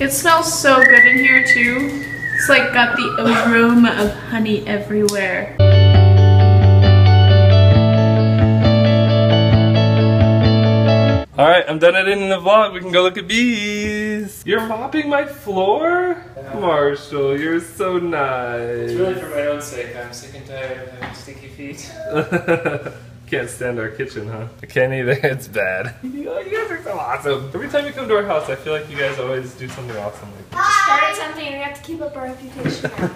It smells so good in here too. It's like got the aroma of honey everywhere. All right, I'm done editing the vlog. We can go look at bees. You're mopping my floor? Yeah. Marshall, you're so nice. It's really for my own sake. I'm sick and tired of having stinky feet. Can't stand our kitchen, huh? I can't either, it's bad. You guys are so awesome. Every time you come to our house, I feel like you guys always do something awesome. We started something and we have to keep up our reputation now.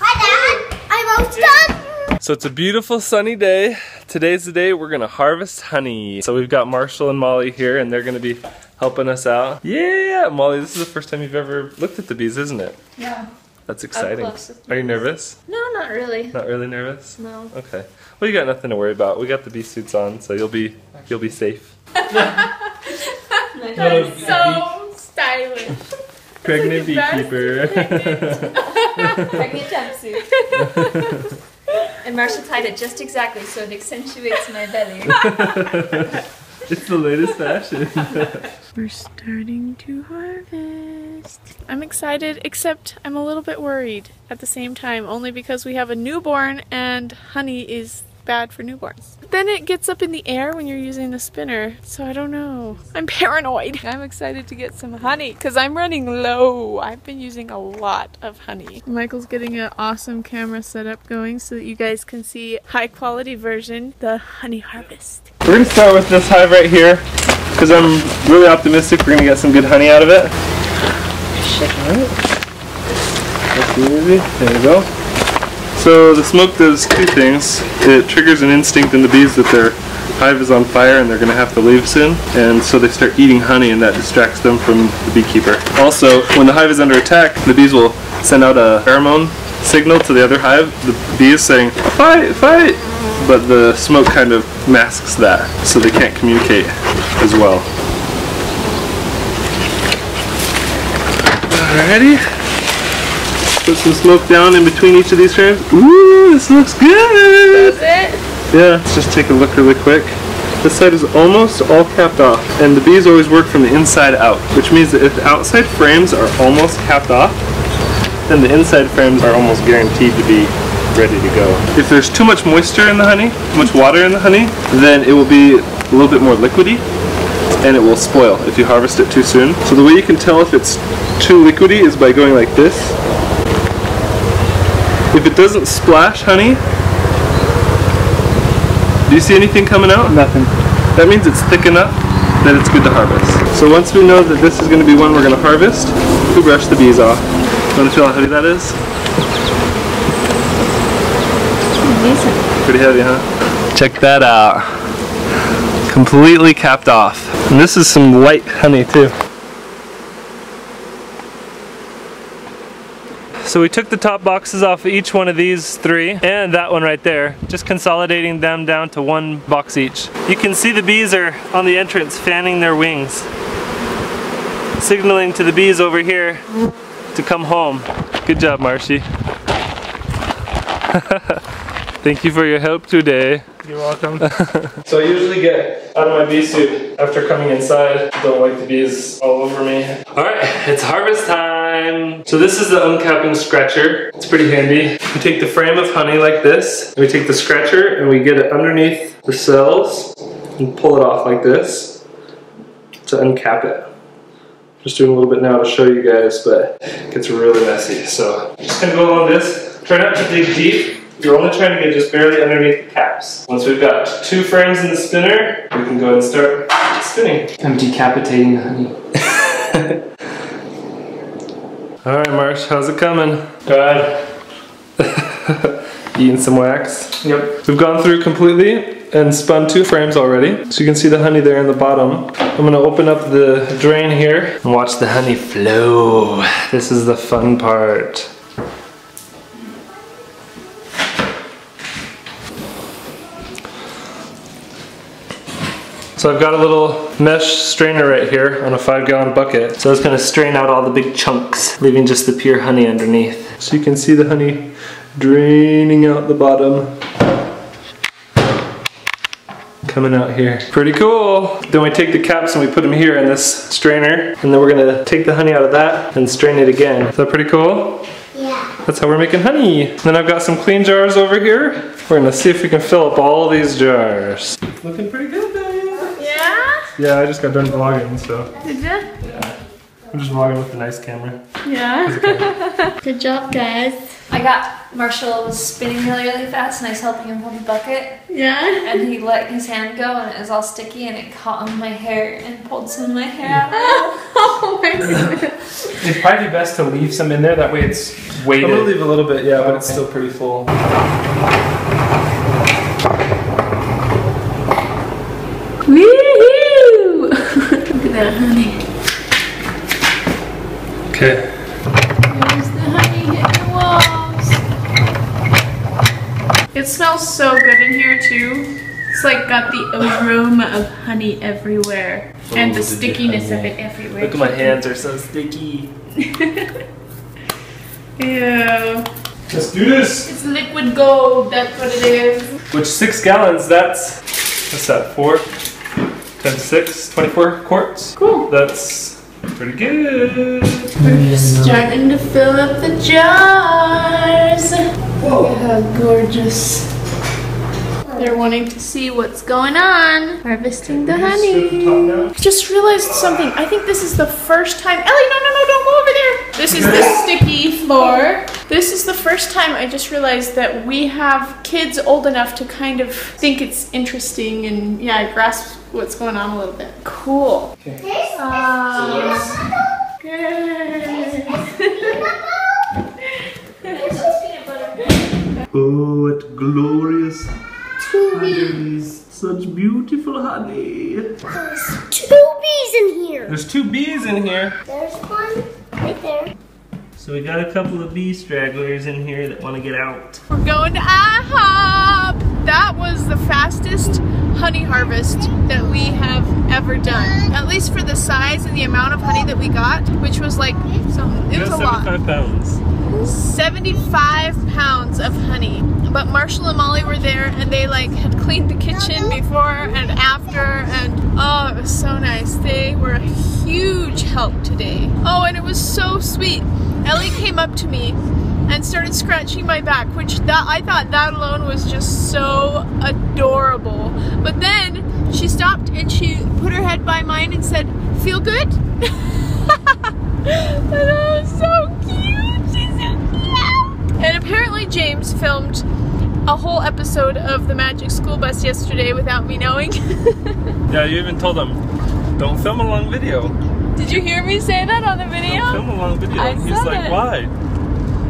Hi Dad, I'm almost done! So it's a beautiful sunny day. Today's the day we're gonna harvest honey. So we've got Marshall and Molly here and they're gonna be helping us out. Yeah, Molly, this is the first time you've ever looked at the bees, isn't it? Yeah. That's exciting. Are you nervous? No, not really. Not really nervous? No. Okay. Well, you got nothing to worry about. We got the bee suits on, so you'll be safe. That is so stylish. Pregnant beekeeper. Pregnant jumpsuit. And Marshall tied it just exactly so it accentuates my belly. It's the latest fashion. We're starting to harvest. I'm excited, except I'm a little bit worried at the same time, only because we have a newborn and honey is bad for newborns. But then it gets up in the air when you're using the spinner, so I don't know. I'm paranoid. I'm excited to get some honey because I'm running low. I've been using a lot of honey. Michael's getting an awesome camera setup going so that you guys can see high quality version, the honey harvest. We're gonna start with this hive right here because I'm really optimistic we're gonna get some good honey out of it. Alright. There we go. So the smoke does two things. It triggers an instinct in the bees that their hive is on fire and they're going to have to leave soon. And so they start eating honey and that distracts them from the beekeeper. Also, when the hive is under attack, the bees will send out a pheromone signal to the other hive. The bee is saying, fight, fight! But the smoke kind of masks that, so they can't communicate as well. Alrighty. Put some smoke down in between each of these frames. Ooh, this looks good! That's it? Yeah, let's just take a look really quick. This side is almost all capped off, and the bees always work from the inside out, which means that if the outside frames are almost capped off, then the inside frames are almost guaranteed to be ready to go. If there's too much moisture in the honey, too much water in the honey, then it will be a little bit more liquidy, and it will spoil if you harvest it too soon. So the way you can tell if it's too liquidy is by going like this. If it doesn't splash honey, do you see anything coming out? Nothing. That means it's thick enough that it's good to harvest. So once we know that this is going to be one we're going to harvest, we brush the bees off. Want to feel how heavy that is? Amazing. Pretty heavy, huh? Check that out. Completely capped off. And this is some light honey too. So we took the top boxes off of each one of these three and that one right there, just consolidating them down to one box each. You can see the bees are on the entrance fanning their wings, signaling to the bees over here to come home. Good job, Marshy. Thank you for your help today. You're welcome. So I usually get out of my bee suit after coming inside. I don't like the bees all over me. Alright, it's harvest time! So this is the uncapping scratcher. It's pretty handy. We take the frame of honey like this, and we take the scratcher and we get it underneath the cells and pull it off like this to uncap it. Just doing a little bit now to show you guys, but it gets really messy. So I'm just going to go along this. Try not to dig deep. You're only trying to get just barely underneath the caps. Once we've got two frames in the spinner, we can go ahead and start spinning. I'm decapitating the honey. Alright, Marsh, how's it coming? Good. Eating some wax. Yep. We've gone through completely and spun two frames already. So you can see the honey there in the bottom. I'm going to open up the drain here and watch the honey flow. This is the fun part. So I've got a little mesh strainer right here on a 5-gallon bucket. So it's going to strain out all the big chunks, leaving just the pure honey underneath. So you can see the honey draining out the bottom. coming out here. Pretty cool. Then we take the caps and we put them here in this strainer, and then we're gonna take the honey out of that and strain it again. Is that pretty cool? Yeah. That's how we're making honey. And then I've got some clean jars over here. We're gonna see if we can fill up all these jars. Looking pretty good, Diane. Yeah? Yeah, I just got done vlogging, so. Did you? Yeah. I'm just vlogging with a nice camera. Yeah. Good job, guys. I got Marshall was spinning really fast, and I was helping him hold the bucket. Yeah. And he let his hand go, and it was all sticky, and it caught on my hair and pulled some of my hair out. Oh my goodness. It'd probably be best to leave some in there. That way, it's weighted. I'm gonna leave a little bit, yeah, but it's still pretty full. Woohoo! Look at that honey. Okay. It smells so good in here too. It's like got the aroma of honey everywhere. Oh, and the stickiness of it everywhere. Look at my hands are so sticky. Ew. Let's do this. It's liquid gold, that's what it is. Which 6 gallons, that's, what's that, 4 times 6, 24 quarts. Cool. That's pretty good. We're just starting to fill up the jars. Whoa. Yeah, gorgeous. They're wanting to see what's going on. Harvesting the honey. Just realized something. I think this is the first time. Ellie, no, no, no, don't go over there. This is the sticky floor. This is the first time I just realized that we have kids old enough to kind of think it's interesting and, yeah, grasp what's going on a little bit. Cool. Okay. Good. Oh, what glorious honeybees. Such beautiful honey. There's 2 bees in here. There's 2 bees in here. There's one right there. So we got a couple of bee stragglers in here that want to get out. We're going to IHOP. That was the fastest honey harvest that we have ever done. At least for the size and the amount of honey that we got, which was like, it was a lot. 75 pounds. 75 pounds of honey. But Marshall and Molly were there, and they like had cleaned the kitchen before and after, and oh, it was so nice. They were a huge help today. Oh, and it was so sweet. Ellie came up to me and started scratching my back, which I thought that alone was just so adorable. But then she stopped and she put her head by mine and said, "Feel good?" And that was so cute. And apparently James filmed a whole episode of The Magic School Bus yesterday without me knowing. Yeah, you even told him, don't film a long video. Did you hear me say that on the video? Don't film a long video. He's like, why?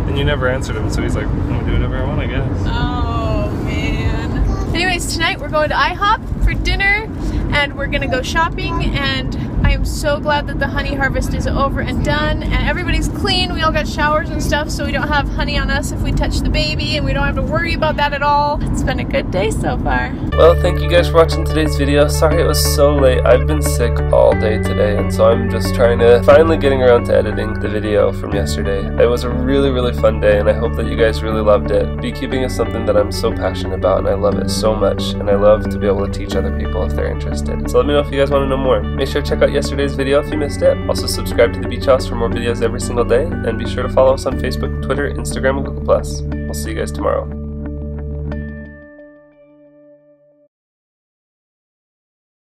And you never answered him, so he's like, I'm gonna do whatever I want, I guess. Oh, man. Anyways, tonight we're going to IHOP for dinner, and we're gonna go shopping, and I am so glad that the honey harvest is over and done, and everybody's clean. We all got showers and stuff, so we don't have honey on us if we touch the baby, and we don't have to worry about that at all. It's been a good day so far. Well, thank you guys for watching today's video. Sorry it was so late. I've been sick all day today, and so I'm just trying to finally getting around to editing the video from yesterday. It was a really, really fun day, and I hope that you guys really loved it. Beekeeping is something that I'm so passionate about, and I love it so much, and I love to be able to teach other people if they're interested. So let me know if you guys want to know more. Make sure to check out yesterday's video if you missed it. Also subscribe to The Beach House for more videos every single day, and be sure to follow us on Facebook, Twitter, Instagram, and Google+. We'll see you guys tomorrow.